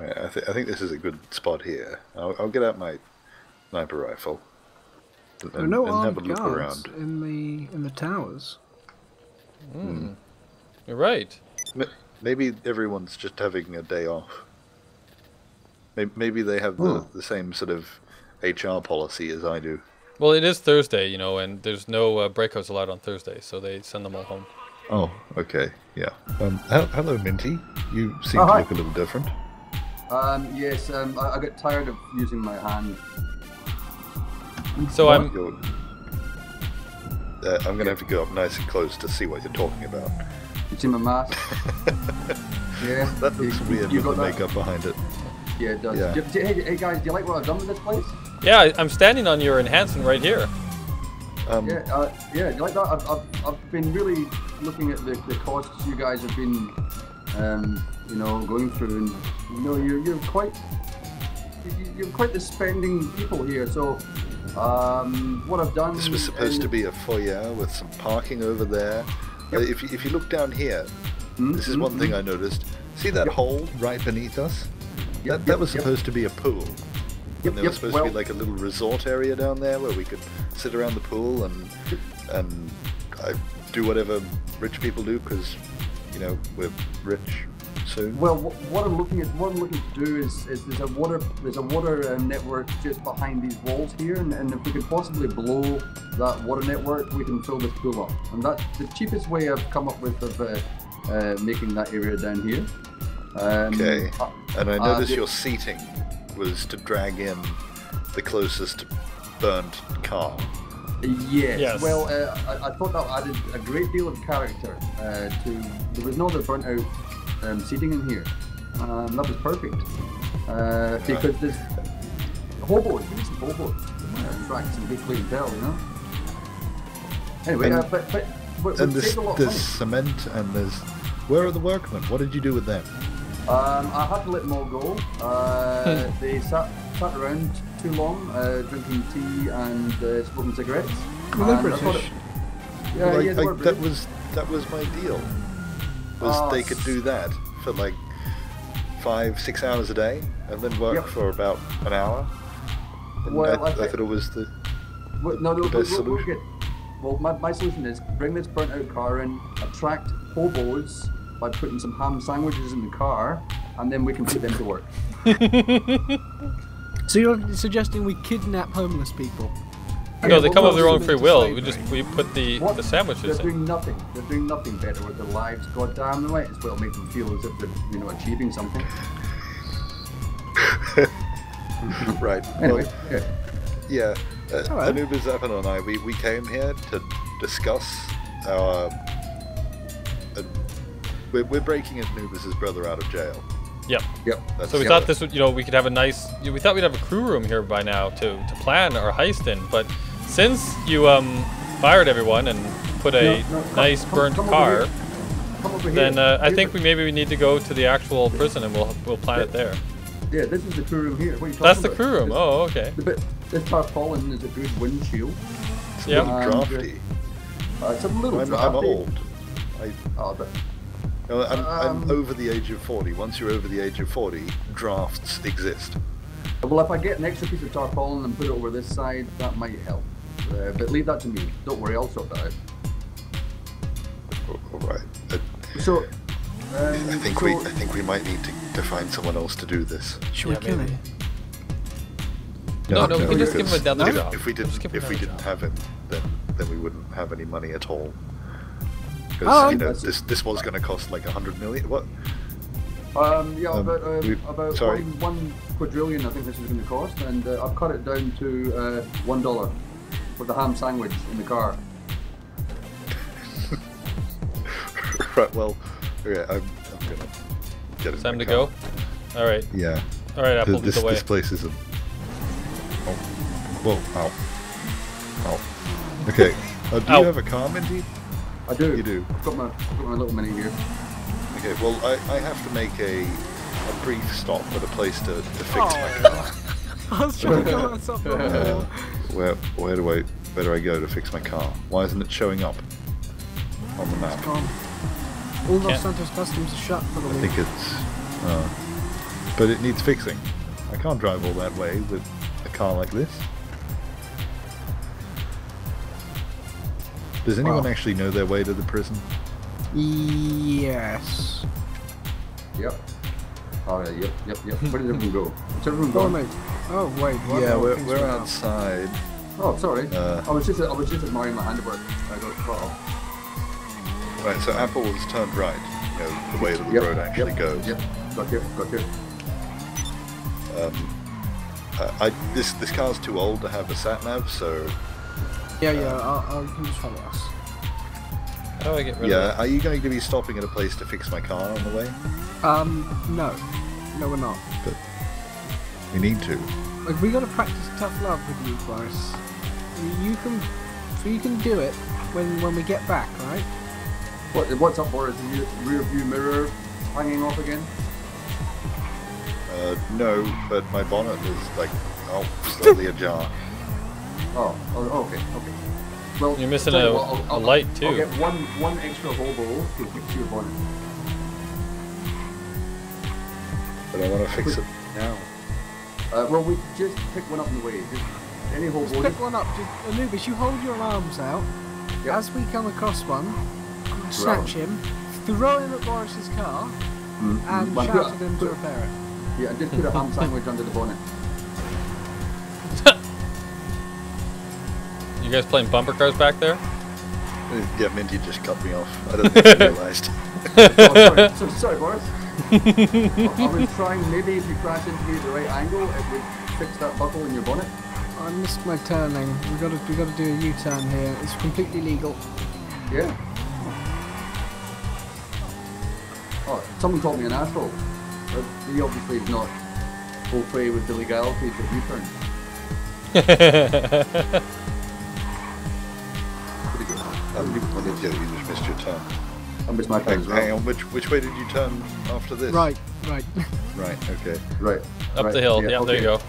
I think this is a good spot here. I'll get out my sniper rifle and, there are no and have a look around in the towers. Mm. You're right. Maybe everyone's just having a day off. Maybe they have the same sort of HR policy as I do. Well, it is Thursday, you know, and there's no breakouts allowed on Thursday, so they send them all home. Oh, okay, yeah. Hello, Minty. You seem to look a little different. Yes, I got tired of using my hand. So I'm going to have to go up nice and close to see what you're talking about. It's in my mask. Yeah. That looks weird with the makeup behind it. Yeah, it does. Yeah. Hey, guys, do you like what I've done with this place? Yeah, I'm standing on your enhancement right here. Yeah, like that. I've been really looking at the costs you guys have been, you know, going through, and you know, you're quite the spending people here. So, what I've done. This was supposed to be a foyer with some parking over there. Yep. If you look down here, this is one thing I noticed. See that hole right beneath us? That was supposed to be a pool. And there was supposed to be like a little resort area down there where we could sit around the pool and do whatever rich people do, because you know we're rich soon. Well, what I'm looking to do is there's a water network just behind these walls here, and if we could possibly blow that water network, we can fill this pool up, and that's the cheapest way I've come up with of making that area down here. Okay, and I noticed your seating was to drag in the closest burnt car. Yes. Well, I thought that added a great deal of character there was no other burnt out seating in here. That was perfect. Because there's hobos, give me some hobos. They might attract some big clientele, you know? Anyway, and, but and there's cement and there's... Where are the workmen? What did you do with them? I had to let them all go. They sat around too long, drinking tea and smoking cigarettes. Well, they're British. That was my deal. They could do that for like 5-6 hours a day, and then work for about an hour. And well, I thought it was the best solution. Well, my solution is bring this burnt-out car in, attract hobos by putting some ham sandwiches in the car, and then we can put them to work. So you're suggesting we kidnap homeless people? No, they come of their own free will. We put the sandwiches in. They're doing nothing. They're doing nothing better with their lives. God damn, the way it's well make them feel as if they're, you know, achieving something. Right. Anyway. Well, yeah. Right. AnubizRa and I, we came here to discuss our... We're breaking Anubiz's brother out of jail. Yep. So we thought this would, you know, we could have a nice... We thought we'd have a crew room here by now to plan our heist in, but since you fired everyone and put a nice burnt car, then I think we need to go to the actual prison and we'll plan it there. Yeah, this is the crew room here. What are you talking about? That's the crew room. Oh, okay. This tarpaulin is a good windshield. It's a little drafty. It's a little drafty. I'm old. I'm over the age of 40. Once you're over the age of 40, drafts exist. Well, if I get an extra piece of tarpaulin and put it over this side, that might help. But leave that to me. Don't worry, I'll sort that out. All right. I think we might need to find someone else to do this. Should we kill him? No, we can just give him another job. If we didn't have him, then we wouldn't have any money at all. Because you know, this was going to cost like 100 million. What? Yeah, about 1 quadrillion, I think this is going to cost, and I've cut it down to $1 for the ham sandwich in the car. Right. Well, yeah, I'm gonna get it. Time to go. All right. Yeah. All right. Apple, get away. This place is a. Oh. Whoa! Ow! Ow! Okay. Do you have a car, Minty? I do. You do. I've got my little mini here. Okay, well, I have to make a brief stop at a place to fix my car. I was trying to go on something. Where do I go to fix my car? Why isn't it showing up on the map? All Los Santos customs are shut for the week. I think it's... but it needs fixing. I can't drive all that way with a car like this. Does anyone actually know their way to the prison? Yes. Yep. Oh yeah, yep. Where did everyone go? Where's everyone going? Oh wait. Yeah, we're outside. Oh sorry. I was just admiring my handiwork. I got caught off. Right, so Apple was turned right. You know, the way that the road actually goes. Yep. Got you. This car's too old to have a sat nav, so. Yeah, I'll use follow us. How do I get rid of it? Are you going to be stopping at a place to fix my car on the way? No, we're not. But we need to. Like, we got to practice tough love with you, Boris. You can do it when we get back, right? What's up, Boris? The rear view mirror hanging off again? No, but my bonnet is like slightly ajar. Oh, okay. Well, you're missing a light too. I'll get one extra hobo to fix your bonnet. But I want to fix it now. Well, we just pick one up in the way. Any hobo. Just pick one up. Anubis, you hold your arms out. Yep. As we come across one, snatch him, throw him at Boris's car, and shout at him to repair it. Yeah, and just put a ham sandwich under the bonnet. You guys playing bumper cars back there? Yeah, Minty just cut me off. I don't think I realized. Sorry, Boris. I was trying, maybe if you crash into me at the right angle, it would fix that buckle in your bonnet. I missed my turning. We got to do a U-turn here. It's completely legal. Yeah. Oh, someone called me an asshole. He obviously is not full play with the legality of U-turn. You just missed your turn. I missed my turn as well. Hang on, which way did you turn after this? Right. Right, okay. Right. Up the hill, there you go.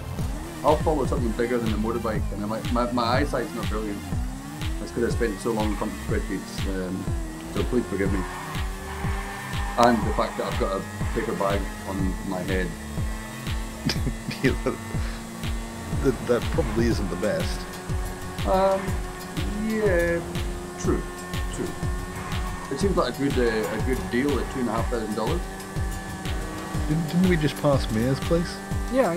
I'll follow something bigger than a motorbike, and my eyesight's not brilliant. That's because I spent so long on spreadsheets, so please forgive me. And the fact that I've got a paper bag on my head. That probably isn't the best. Yeah. True. It seems like a good deal at $2,500. Didn't we just pass Mia's place? Yeah.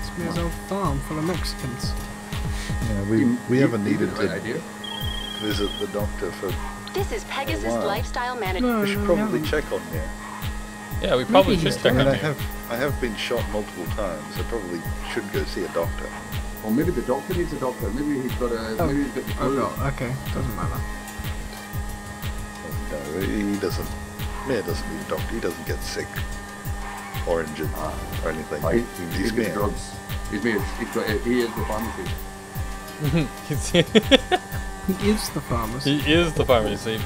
It's Mia's old farm full of Mexicans. Yeah, we haven't needed to visit the doctor for. This is Pegasus Lifestyle Manager. No, we should probably check on Mia. Yeah, we probably should check on Mia. I have been shot multiple times. I probably should go see a doctor. Or maybe the doctor needs a doctor. Maybe he's got a. Maybe he's got the okay, doesn't matter. No, he doesn't. Mia doesn't need a doctor. He doesn't get sick or injured or anything. He's got drugs. He is the pharmacy. He is the pharmacy. He is the pharmacy.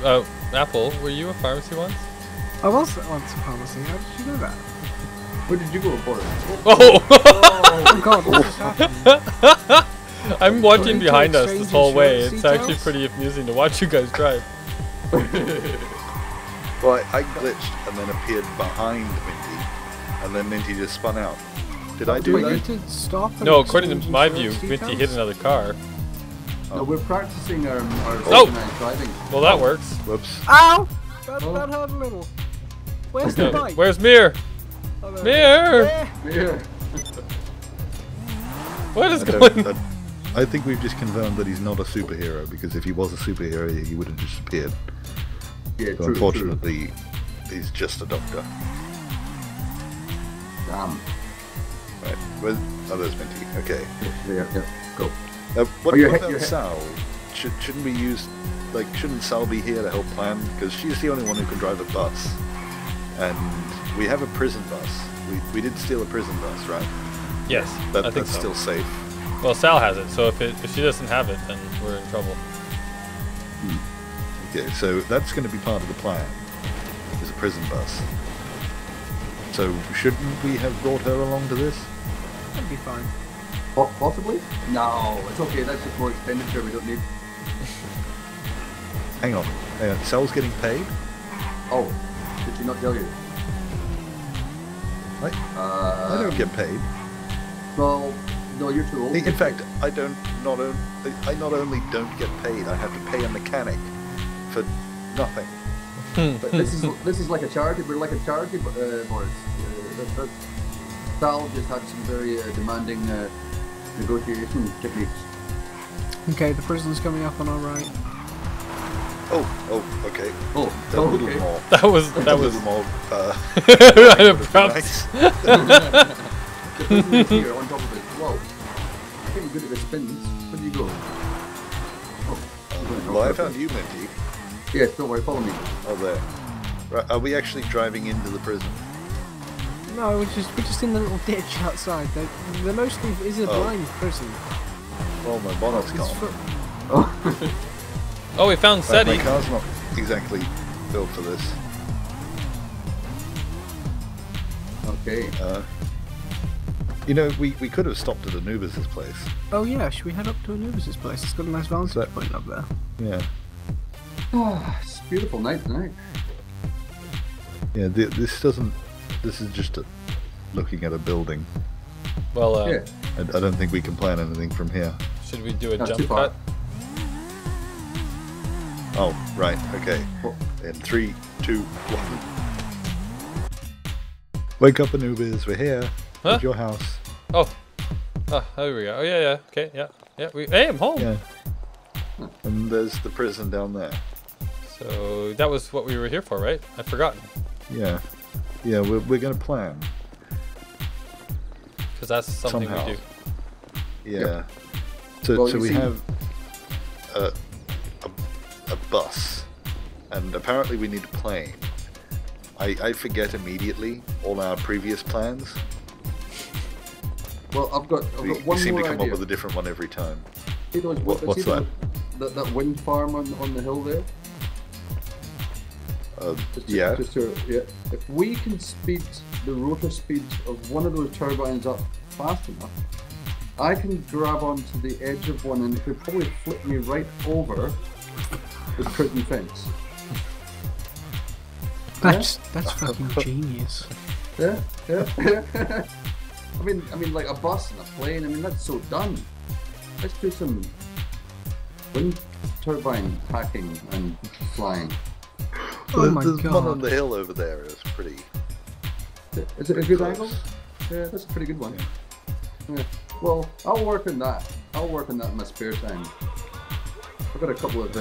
Apple, were you a pharmacy once? I was once a pharmacy. How did you know that? Where did you go for it? Oh God! What just happened? I'm watching behind us this whole way. It's actually pretty amusing to watch you guys drive. Well, I glitched and then appeared behind Minty, and then Minty just spun out. Did I do that? No, according to my view, Minty hit another car. No, we're practicing our organized driving. Well, that works. Whoops. Ow! That hurt a little. Where's the bike? Where's Mir? Mirror! What is going on? I think we've just confirmed that he's not a superhero, because if he was a superhero, he would have disappeared. Yeah, so unfortunately, he's just a doctor. Damn. Right, there's Minty. Okay. Yeah, go. What about Sal? Shouldn't we use... Like, shouldn't Sal be here to help plan? Because she's the only one who can drive a bus. And we have a prison bus. We did steal a prison bus, right? Yes, I think that's still safe. Well, Sal has it, so if she doesn't have it, then we're in trouble. Okay, so that's going to be part of the plan, is a prison bus. So shouldn't we have brought her along to this? That'd be fine. Possibly? No, it's okay, that's just more expenditure we don't need. Hang on, Sal's getting paid? Oh. Did she not tell you? I don't get paid. Well, no, you're too old. In fact, I don't not only don't get paid, I have to pay a mechanic for nothing. But this is like a charity. We're like a charity board. Sal just had some very demanding negotiation techniques. Okay, the prison's coming up on our right. Oh, okay. Oh, that was okay. Mall. That was more. The prison is here on top of it. Whoa! I'm getting good at the spins. Where do you go? Oh, well, I found you, Minty. Yes, don't worry, follow me. Oh, there. Right, are we actually driving into the prison? No, we're just in the little ditch outside. They're mostly is a blind prison. Well, my bonnet's gone. Oh. Oh, we found Seti. My car's not exactly built for this. Okay. You know, we could have stopped at Anubiz's place. Oh yeah, should we head up to Anubiz's place? It's got a nice vantage point up there. Yeah. Oh, it's a beautiful night tonight. Yeah, this doesn't. This is just looking at a building. Well, yeah. I don't think we can plan anything from here. Should we do a jump cut? Oh, right. Okay. In 3, 2, 1. Wake up, Anubiz. We're here. Huh? At your house. Oh. Ah, there we go. Oh yeah, yeah. Okay, yeah, yeah. Hey, I'm home. Yeah. And there's the prison down there. So that was what we were here for, right? I've forgotten. Yeah. Yeah, we're going to plan. Because that's something somehow we do. Yeah. Yep. So we have a bus. And apparently we need a plane. I forget immediately all our previous plans. Well, I've got one more idea. We seem to come up with a different one every time. What's that? That wind farm on the hill there? Just to, yeah. If we can speed the rotor speed of one of those turbines up fast enough, I can grab onto the edge of one and it could probably flip me right over the prison fence. That's fucking genius. Yeah. I mean, like a bus and a plane, I mean, that's so done. Let's do some wind turbine hacking and flying. Oh my god. The one on the hill over there is pretty... Is it a good angle? Yeah, that's a pretty good one. Yeah. Yeah. Well, I'll work on that. I'll work on that in my spare time. I've got a couple of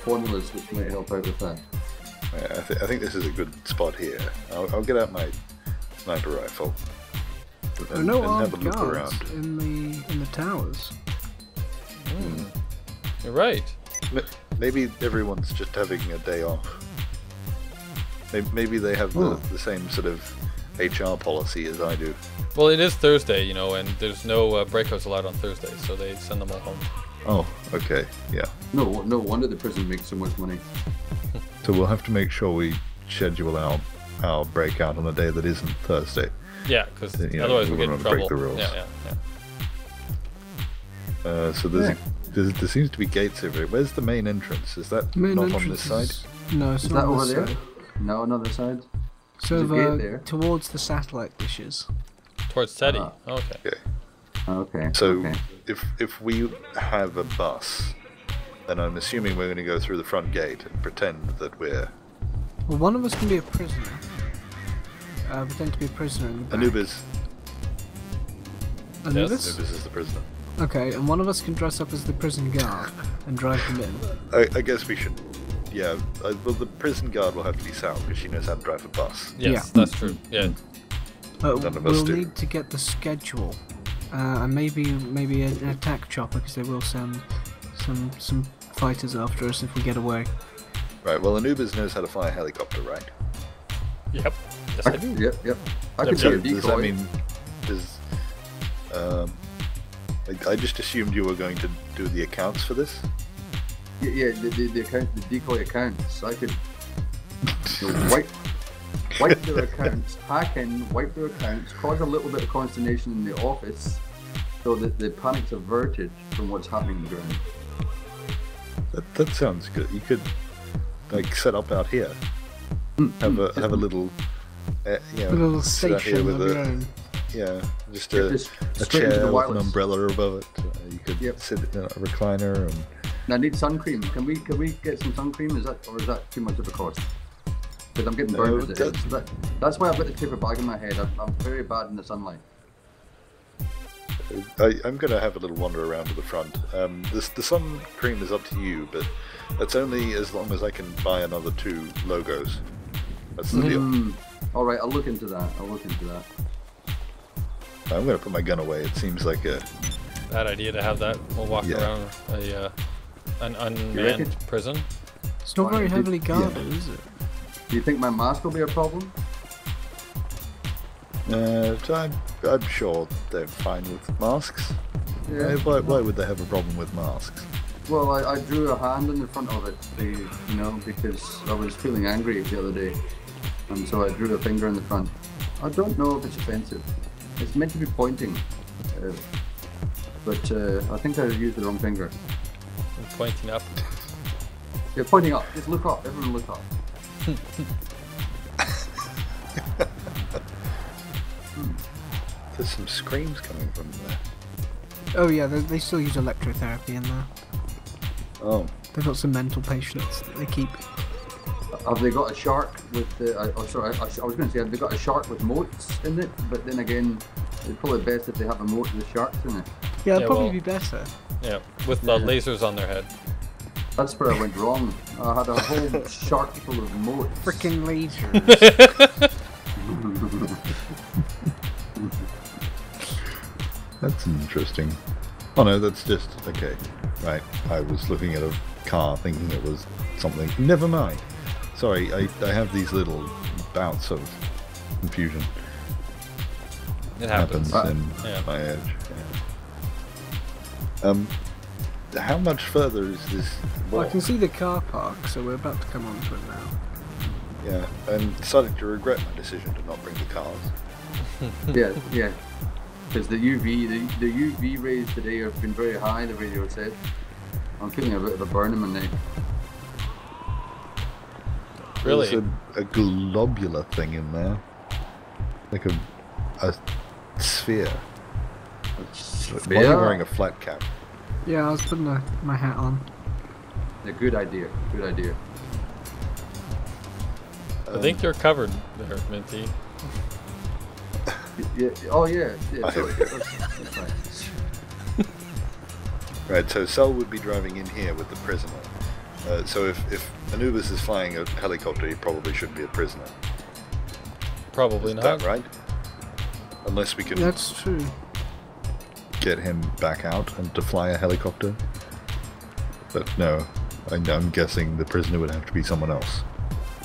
formulas which might help out with that. Yeah, I think this is a good spot here. I'll get out my sniper rifle. There are no armed guards in the towers. Mm. You're right. Maybe everyone's just having a day off. Maybe they have the same sort of HR policy as I do. Well, it is Thursday, you know, and there's no breakouts allowed on Thursday, so they send them all home. Oh, okay, yeah. No wonder the prison makes so much money. So we'll have to make sure we schedule our breakout on a day that isn't Thursday. Yeah, because otherwise we get in trouble. Break the rules. Yeah. So there seems to be gates everywhere. Where's the main entrance? Is that not on this side? No, it's not on this side. No, another side. So towards the satellite dishes. Towards SETI. Okay. So if we have a bus, then I'm assuming we're going to go through the front gate and pretend that we're... Well, one of us can be a prisoner. Pretend to be a prisoner in the back. Anubis? Yes, Anubis is the prisoner. Okay, and one of us can dress up as the prison guard and drive them in. I guess we should... Yeah, well, the prison guard will have to be Sal, because she knows how to drive a bus. Yes, that's true, yeah. None of us do. We'll need to get the schedule. And maybe an attack chopper, because they will send some fighters after us if we get away. Right, well, Anubis knows how to fly a helicopter, right? Yep. Yes, I do. Yep. I can see a decoy. I just assumed you were going to do the accounts for this. Yeah, the decoy accounts. I could wipe their accounts, hack in, wipe their accounts, cause a little bit of consternation in the office, so that the panic's averted from what's happening on the ground. That sounds good. You could like set up out here. Have a little you know, a little station with your own. Yeah, just a chair with an umbrella above it. You could sit in a recliner. And... I need sun cream. Can we get some sun cream? Is that, or is that too much of a cost? Because I'm getting burned as it is. That's why I've got the paper bag in my head. I'm very bad in the sunlight. I'm going to have a little wander around to the front. The sun cream is up to you, but that's only as long as I can buy another 2 logos. That's the deal. All right, I'll look into that. I'm going to put my gun away. It seems like a bad idea to have that while walking around a, an unmanned prison. It's not very heavily guarded, is it? Do you think my mask will be a problem? I'm sure they're fine with masks. Yeah. Why would they have a problem with masks? Well, I drew a hand in the front of it, you know, because I was feeling angry the other day, and so I drew a finger in the front. I don't know if it's offensive. It's meant to be pointing, but I think I used the wrong finger. I'm pointing up. You're pointing up. Just look up. Everyone look up. There's some screams coming from there. Oh yeah, they still use electrotherapy in there. Oh. They've got some mental patients that they keep. Have they got a shark with the... oh, sorry, I was going to say, have they got a shark with moats in it? But then again, it's probably best if they have a moat with sharks in it. Yeah, it'd probably be better. Yeah, with the lasers on their head. That's where I went wrong. I had a whole shark full of moats. Frickin' lasers. That's interesting. Oh no, that's just... Okay, right. I was looking at a car thinking it was something. Never mind. Sorry, I have these little bouts of confusion. It happens. In my edge. Yeah. How much further is this? Well, I can see the car park, so we're about to come on to it now. Yeah, I'm starting to regret my decision to not bring the cars. yeah. Because the UV rays today have been very high, the radio said. I'm feeling a bit of a burn in my neck. Really? There's a globular thing in there. Like a sphere. Why are you wearing a flat cap? Yeah, I was putting my hat on. A good idea. Good idea. I think you're covered there, Minty. Yeah, oh yeah totally. That's fine. Right, so Sal would be driving in here with the prisoner. So if Anubis is flying a helicopter, he probably shouldn't be a prisoner. Probably not. Is that right? Unless we can... That's true. Get him back out and to fly a helicopter. But no, I'm guessing the prisoner would have to be someone else.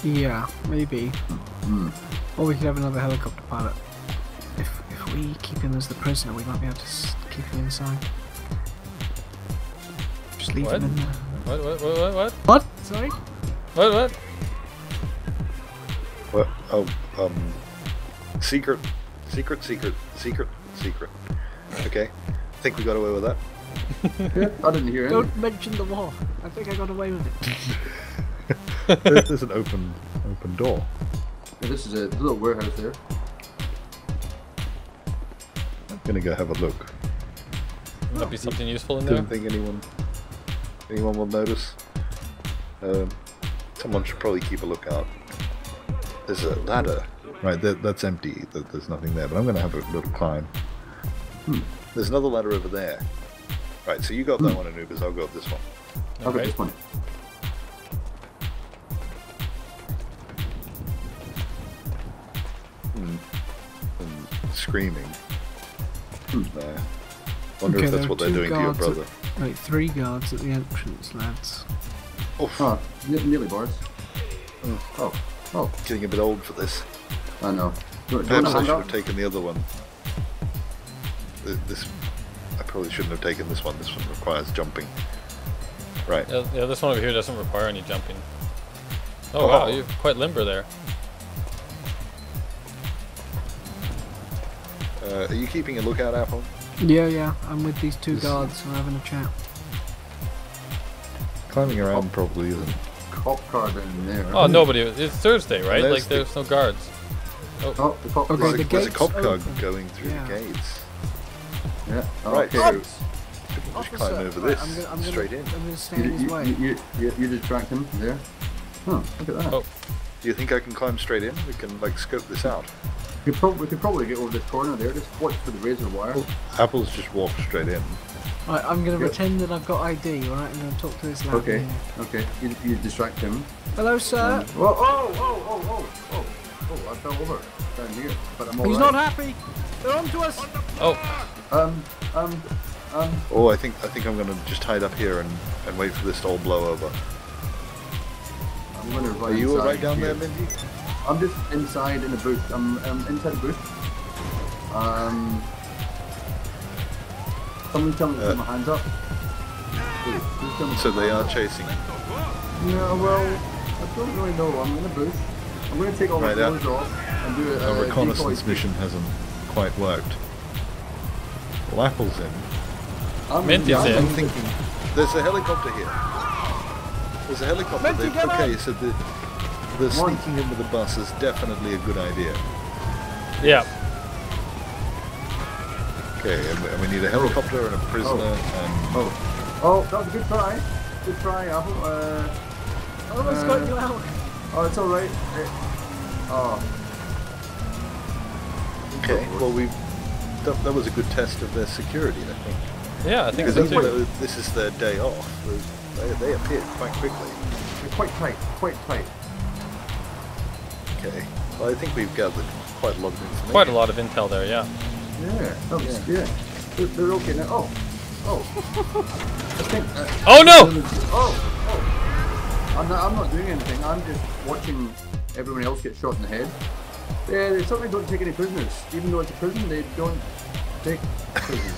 Yeah, maybe. Or we could have another helicopter pilot. If we keep him as the prisoner, we might be able to keep him inside. Just leave him in there. What? What? Sorry? What? What? Oh, secret. Okay, I think we got away with that. I didn't hear it. Don't mention the war. I think I got away with it. There's an open door. Yeah, this is a little warehouse there. Gonna go have a look. Might be something useful in there. I don't think anyone will notice. Someone should probably keep a lookout. There's a ladder. Right, that's empty. There's nothing there, but I'm gonna have a little climb. There's another ladder over there. Right, so you got that one, Anubis. I'll go up this one. I'll go this one. Screaming. Wonder if that's what they're doing to your brother. Like 3 guards at the entrance, lads. Oh, nearly, Boris. Oh. Getting a bit old for this. I know. Perhaps I should have taken the other one. This, I probably shouldn't have taken this one. This one requires jumping. Right. Yeah, this one over here doesn't require any jumping. Oh wow, you're quite limber there. Are you keeping a lookout, Apple? Yeah, I'm with these 2 guards and we're having a chat. Climbing around probably isn't. Cop car down there. Oh, nobody. It's Thursday, right? Like, there's no guards. Oh, the cop. Okay, there's a cop car going through the gates. Yeah. Oh, right. Okay. People just climb over this. I'm gonna stand his way. You distract him there. Huh? Look at that. Oh. Do you think I can climb straight in? We can like scope this out. We could probably get over this corner there. Just watch for the razor wire. Apple's just walked straight in. Right, I'm going to pretend that I've got ID, alright? I'm going to talk to this lad. Okay, okay. You distract him. Hello, sir. Oh, I fell over. Down here. But I'm all He's right. not happy. They're on to us. Oh, I think I'm going to just hide up here and wait for this to all blow over. I'm going to run. Are you alright down there, Minty? I'm just inside in a booth. I'm inside a booth. Someone tell me to put my hands up. Please, so they are chasing. Yeah, well, I don't really know. I'm in a booth. I'm going to take all my clothes off and do a reconnaissance mission. Hasn't quite worked. Well, Apple's in. I'm thinking. There's a helicopter here. There's a helicopter. Okay, so the sneaking in with the bus is definitely a good idea. Yeah. Okay, and we need a helicopter and a prisoner Oh, that was a good try. Good try, Apple. I almost got you out. Oh, it's alright. Okay, well, that was a good test of their security, I think. Yeah, I think so too. This is their day off. They appeared quite quickly. They're quite tight, quite tight. Okay, well, I think we've gathered quite a lot of information. Quite a lot of intel there, yeah. Yeah, that was good. They're okay now. I think, oh no! I'm not doing anything. I'm just watching everyone else get shot in the head. They certainly don't take any prisoners. Even though it's a prison, they don't take prisoners.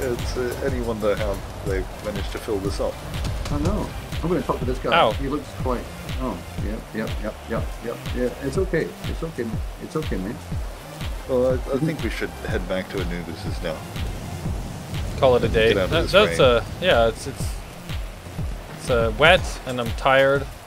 It's anyone wonder how they've managed to fill this up. I know. I'm going to talk to this guy. Ow. He looks quite... Oh, yeah. It's okay. It's okay, man. Well, I think we should head back to Anubiz's now. Call it a day. That's rain. It's wet and I'm tired.